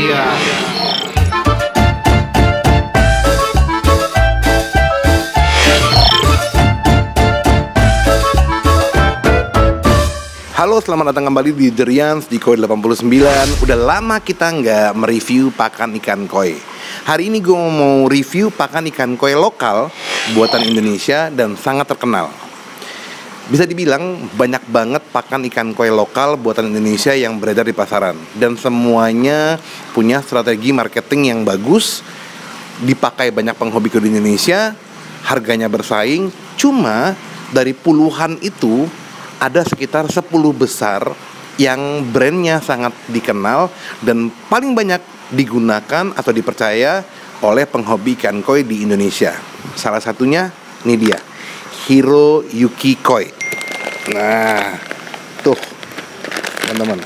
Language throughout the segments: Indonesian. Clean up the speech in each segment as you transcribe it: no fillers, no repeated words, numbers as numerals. dia. Halo, selamat datang kembali di The Rians di Koi89. Udah lama kita nggak mereview pakan ikan koi. Hari ini gue mau review pakan ikan koi lokal buatan Indonesia dan sangat terkenal. Bisa dibilang banyak banget pakan ikan koi lokal buatan Indonesia yang beredar di pasaran. Dan semuanya punya strategi marketing yang bagus, dipakai banyak penghobi koi di Indonesia, harganya bersaing. Cuma dari puluhan itu ada sekitar 10 besar yang brandnya sangat dikenal dan paling banyak digunakan atau dipercaya oleh penghobi ikan koi di Indonesia. Salah satunya ini dia, Hiroyuki Koi. Nah, tuh teman-teman,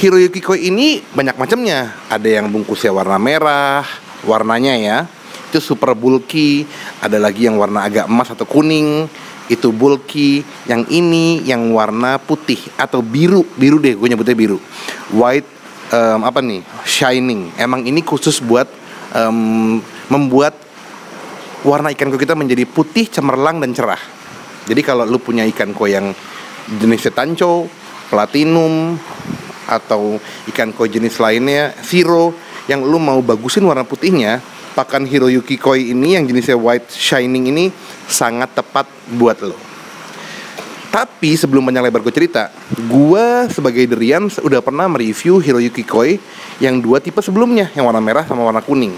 Hiroyuki Koi ini banyak macamnya. Ada yang bungkusnya warna merah, warnanya ya, itu super bulky. Ada lagi yang warna agak emas atau kuning, itu bulky. Yang ini yang warna putih atau biru deh, gue nyebutnya biru. White shining. Emang ini khusus buat membuat warna ikan koi kita menjadi putih, cemerlang dan cerah. Jadi kalau lu punya ikan koi yang jenisnya Tancho, Platinum, atau ikan koi jenis lainnya Zero, yang lu mau bagusin warna putihnya, pakan Hiroyuki Koi ini yang jenisnya White Shining ini sangat tepat buat lo. Tapi sebelum banyak lebar gue cerita, gue sebagai The Rians udah pernah mereview Hiroyuki Koi yang dua tipe sebelumnya, yang warna merah sama warna kuning.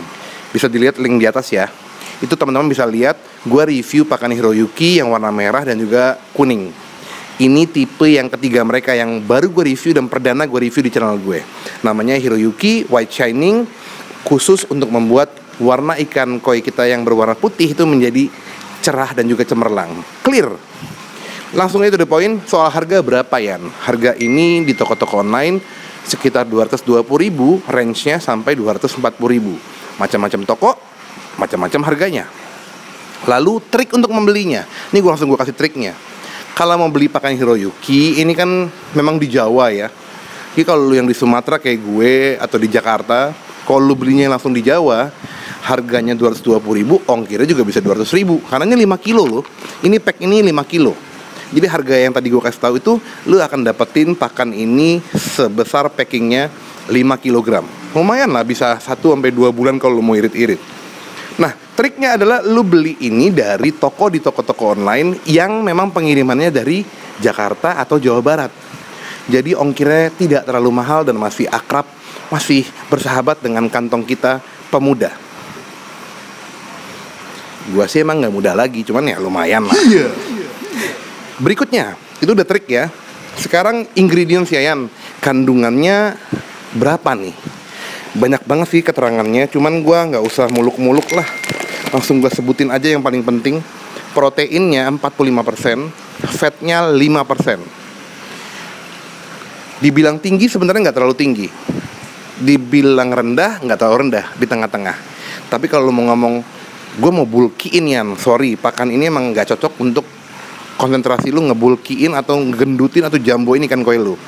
Bisa dilihat link di atas ya. Itu teman-teman bisa lihat gue review pakan Hiroyuki yang warna merah dan juga kuning. Ini tipe yang ketiga mereka yang baru gue review dan perdana gue review di channel gue. Namanya Hiroyuki White Shining, khusus untuk membuat warna ikan koi kita yang berwarna putih itu menjadi cerah dan juga cemerlang. Clear. Langsung aja to the point. Soal harga berapa ya? Harga ini di toko-toko online sekitar 220.000, range-nya sampai 240.000. Macam-macam toko, macam-macam harganya. Lalu trik untuk membelinya. Ini gue langsung kasih triknya. Kalau mau beli pakan Hiroyuki, ini kan memang di Jawa ya. Jadi kalau lu yang di Sumatera kayak gue atau di Jakarta, kalau lu belinya langsung di Jawa, harganya 220.000, ongkirnya juga bisa 200.000. Karena ini 5 kilo loh. Ini pack ini 5 kilo. Jadi harga yang tadi gue kasih tahu itu, lu akan dapetin pakan ini sebesar packingnya 5 kilogram. Lumayan lah, bisa 1-2 bulan kalau lu mau irit-irit. Nah, triknya adalah lu beli ini dari toko, di toko-toko online yang memang pengirimannya dari Jakarta atau Jawa Barat. Jadi ongkirnya tidak terlalu mahal dan masih akrab, masih bersahabat dengan kantong kita pemuda. Gua sih emang gak muda lagi, cuman ya lumayan lah. Berikutnya, itu udah trik ya. Sekarang ingredients ya Yan, kandungannya berapa nih? Banyak banget sih keterangannya, cuman gua gak usah muluk-muluk lah. Langsung gua sebutin aja yang paling penting. Proteinnya 45%, fatnya 5%. Dibilang tinggi sebenarnya gak terlalu tinggi, dibilang rendah gak terlalu rendah, di tengah-tengah. Tapi kalau mau ngomong gue mau bulkiin ya, sorry, pakan ini emang gak cocok untuk konsentrasi lu ngebulkiin atau gendutin atau jamboin ikan koi lu.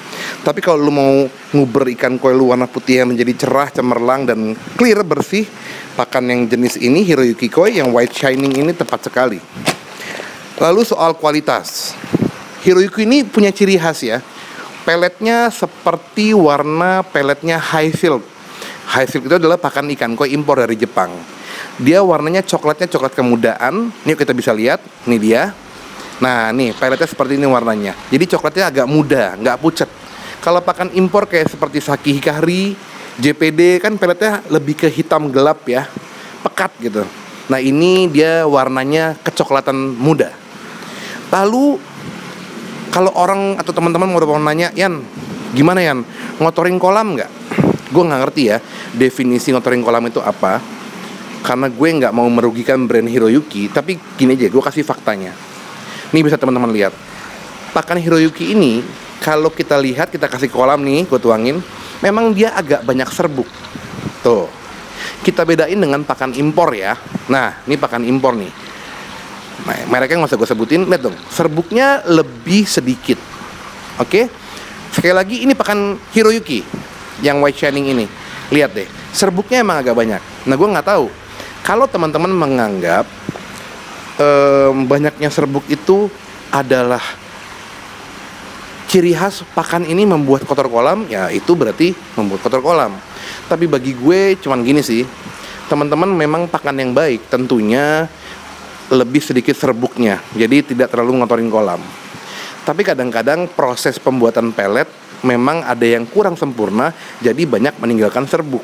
Tapi kalau lu mau nguber ikan koi lu warna putih yang menjadi cerah, cemerlang dan clear, bersih, pakan yang jenis ini Hiroyuki Koi yang White Shining ini tepat sekali. Lalu soal kualitas, Hiroyuki ini punya ciri khas ya. Peletnya seperti warna peletnya Highfield. Highfield itu adalah pakan ikan koi impor dari Jepang. Dia warnanya coklat kemudaan. Nih kita bisa lihat, ini dia. Nah nih peletnya seperti ini warnanya. Jadi coklatnya agak muda, nggak pucet. Kalau pakan impor kayak seperti Saki Hikari JPD kan peletnya lebih ke hitam gelap ya, pekat gitu. Nah ini dia warnanya kecoklatan muda. Lalu kalau orang atau teman-teman mau nanya, Yan gimana Yan, ngotorin kolam nggak? Gue nggak ngerti ya definisi ngotorin kolam itu apa, karena gue nggak mau merugikan brand Hiroyuki. Tapi gini aja, gue kasih faktanya. Nih bisa teman-teman lihat, pakan Hiroyuki ini kalau kita lihat, kita kasih kolam nih, gue tuangin, memang dia agak banyak serbuk. Tuh, kita bedain dengan pakan impor ya. Nah, ini pakan impor nih, mereknya nggak usah gue sebutin. Lihat dong, serbuknya lebih sedikit. Oke, Sekali lagi ini pakan Hiroyuki yang White Shining ini. Lihat deh, serbuknya emang agak banyak. Nah, gue nggak tahu kalau teman-teman menganggap banyaknya serbuk itu adalah ciri khas pakan ini membuat kotor kolam, ya itu berarti membuat kotor kolam. Tapi bagi gue cuman gini sih, teman-teman memang pakan yang baik tentunya lebih sedikit serbuknya, jadi tidak terlalu ngotorin kolam. Tapi kadang-kadang proses pembuatan pelet memang ada yang kurang sempurna, jadi banyak meninggalkan serbuk.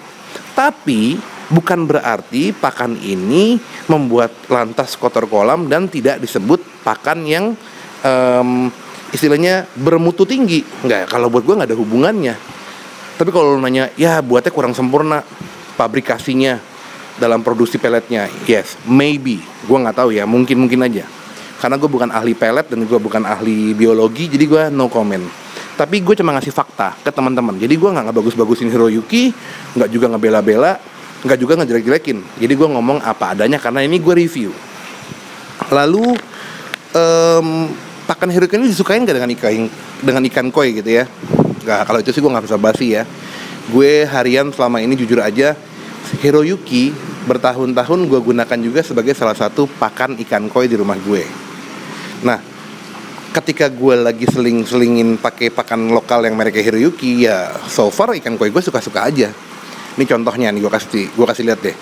Tapi bukan berarti pakan ini membuat lantas kotor kolam dan tidak disebut pakan yang istilahnya bermutu tinggi. Enggak, kalau buat gue nggak ada hubungannya. Tapi kalau lo nanya, ya buatnya kurang sempurna pabrikasinya dalam produksi peletnya, yes, maybe, gue nggak tahu ya, mungkin aja. Karena gue bukan ahli pelet dan gue bukan ahli biologi, jadi gue no comment. Tapi gue cuma ngasih fakta ke teman-teman. Jadi gue nggak ngebagus-bagusin Hiroyuki, nggak juga ngebela-bela, nggak juga ngejelek-jelekin. Jadi gue ngomong apa adanya karena ini gue review. Lalu pakan Hiroyuki ini disukain nggak dengan ikan koi gitu ya? Nggak, kalau itu sih gue nggak bisa basi ya. Gue harian selama ini jujur aja, Hiroyuki bertahun-tahun gue gunakan juga sebagai salah satu pakan ikan koi di rumah gue. Nah, ketika gue lagi seling-selingin pakai pakan lokal yang merek Hiroyuki, ya so far ikan koi gue suka-suka aja. Ini contohnya nih, gue kasih lihat deh.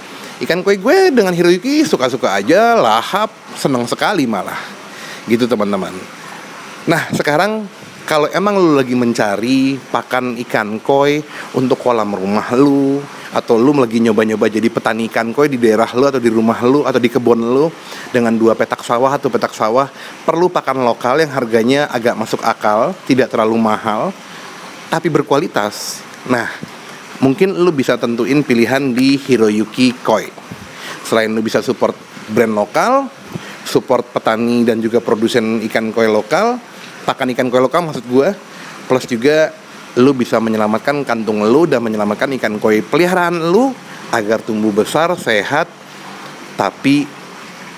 Ikan koi gue dengan Hiroyuki suka-suka aja, lahap, seneng sekali malah. Gitu teman-teman. Nah, sekarang kalau emang lu lagi mencari pakan ikan koi untuk kolam rumah lu, atau lu lagi nyoba-nyoba jadi petani ikan koi di daerah lu atau di rumah lu atau di kebun lu dengan 2 petak sawah, perlu pakan lokal yang harganya agak masuk akal, tidak terlalu mahal, tapi berkualitas. Nah, mungkin lu bisa tentuin pilihan di Hiroyuki Koi. Selain lu bisa support brand lokal, support petani dan juga produsen ikan koi lokal, pakan ikan koi lokal maksud gue, plus juga lu bisa menyelamatkan kantung lu dan menyelamatkan ikan koi peliharaan lu agar tumbuh besar, sehat, tapi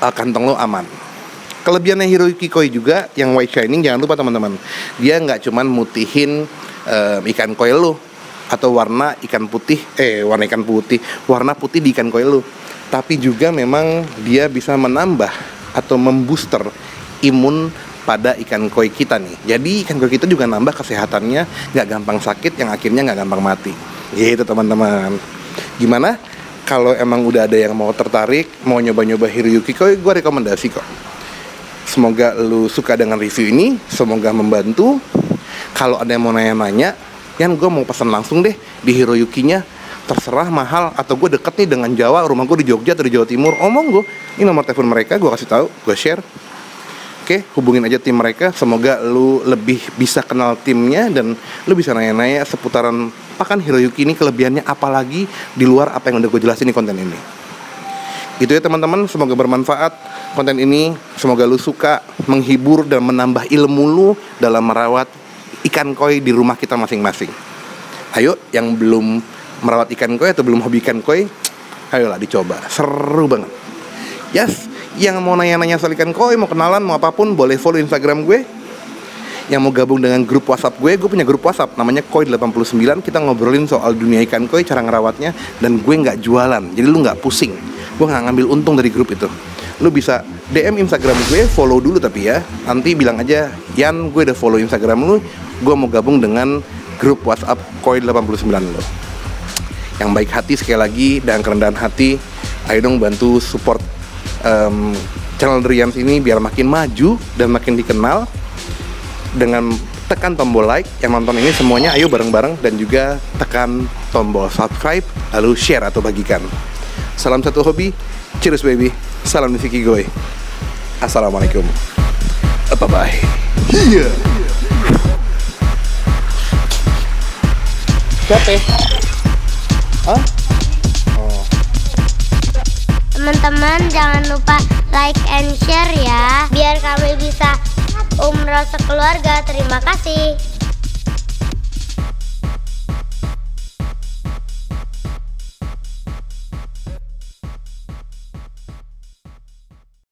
kantong lu aman. Kelebihannya Hiroyuki Koi juga yang White Shining, jangan lupa teman-teman, dia nggak cuman mutihin ikan koi lu atau warna putih di ikan koi lu, tapi juga memang dia bisa menambah atau membooster imun pada ikan koi kita nih. Jadi ikan koi kita juga nambah kesehatannya, nggak gampang sakit, yang akhirnya nggak gampang mati. Gitu teman-teman. Gimana? Kalau emang udah ada yang mau tertarik, mau nyoba-nyoba Hiroyuki Koi, gue rekomendasi kok. Semoga lu suka dengan review ini, semoga membantu. Kalau ada yang mau nanya-nanya, yang gue mau pesan langsung deh di Hiroyukinya, terserah mahal atau gue deket nih dengan Jawa, rumah gue di Jogja atau di Jawa Timur, omong gue, ini nomor telepon mereka, gue kasih tahu, gue share. Oke, hubungin aja tim mereka, semoga lu lebih bisa kenal timnya dan lu bisa nanya-nanya seputaran pakan Hiroyuki ini kelebihannya apalagi di luar apa yang udah gue jelasin di konten ini. Gitu ya teman-teman, semoga bermanfaat konten ini, semoga lu suka, menghibur dan menambah ilmu lu dalam merawat ikan koi di rumah kita masing-masing. Ayo, yang belum merawat ikan koi atau belum hobi ikan koi, ayolah dicoba, seru banget. Yes. Yang mau nanya-nanya soal ikan koi, mau kenalan, mau apapun, boleh follow Instagram gue. Yang mau gabung dengan grup WhatsApp gue punya grup WhatsApp namanya Koi89. Kita ngobrolin soal dunia ikan koi, cara ngerawatnya, dan gue nggak jualan, jadi lu nggak pusing. Gue nggak ngambil untung dari grup itu. Lu bisa DM Instagram gue, follow dulu tapi ya. Nanti bilang aja, Yan, gue udah follow Instagram lu, gue mau gabung dengan grup WhatsApp Koi89 lu. Yang baik hati sekali lagi dan kerendahan hati, ayo dong bantu support channel The Rians ini biar makin maju dan makin dikenal dengan tekan tombol like. Yang nonton ini semuanya ayo bareng-bareng, dan juga tekan tombol subscribe, lalu share atau bagikan. Salam satu hobi, cheers baby. Salam Nishigoi Koi. Assalamualaikum. Bye-bye. Iya. Siapa? Hah? Teman-teman jangan lupa like and share ya, biar kami bisa umroh sekeluarga. Terima kasih.